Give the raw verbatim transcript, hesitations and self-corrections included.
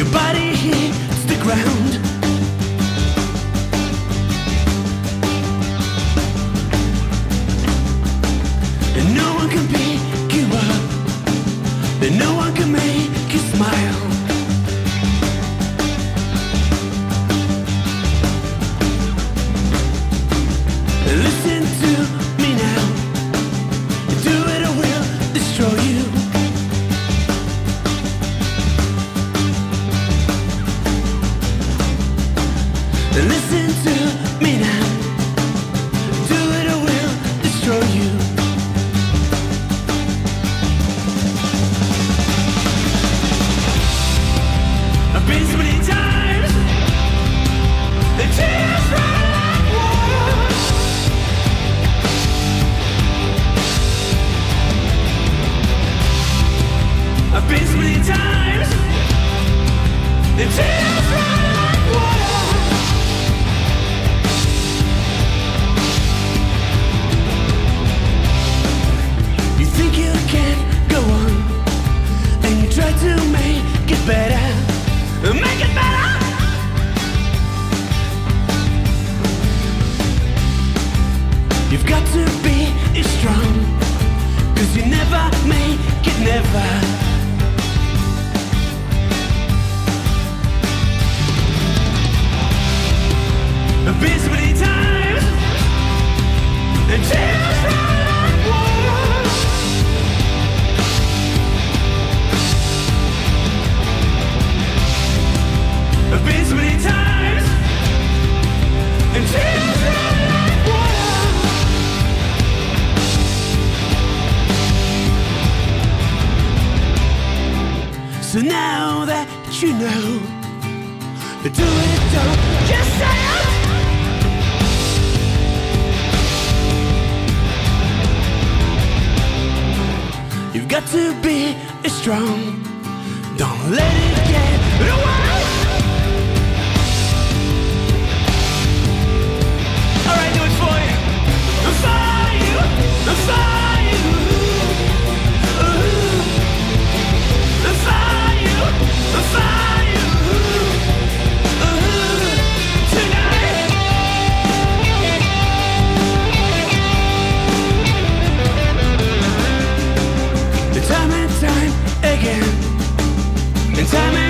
your body hits the ground. And no one can pick you up, and no one can make you smile. Listen to me now, do it or we'll destroy you. Listen to me now, do it or we'll destroy you. I've been so many times, the tears run like water. I've been so many times, the tears run like water. You think you can't go on, and you try to make it better, make it better. You've got to be strong, 'cause you never make it, never. I've been so many times, the tears run like water. I've been so many times, the tears run like water. So now that you know, do it, don't just say it. You've got to be strong, don't let it get away. All right, do it for you, for you, for you, ooh, for you, for you, ooh, tonight. Time and time again, and time and